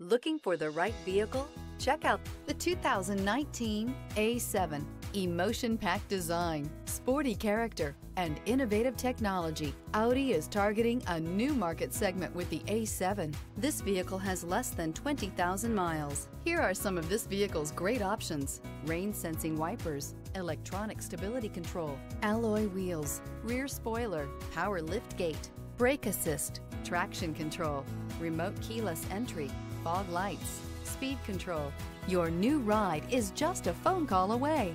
Looking for the right vehicle? Check out the 2019 A7. Emotion-packed design, sporty character, and innovative technology, Audi is targeting a new market segment with the A7. This vehicle has less than 20,000 miles. Here are some of this vehicle's great options: rain-sensing wipers, electronic stability control, alloy wheels, rear spoiler, power lift gate, brake assist, traction control, remote keyless entry, fog lights, speed control. Your new ride is just a phone call away.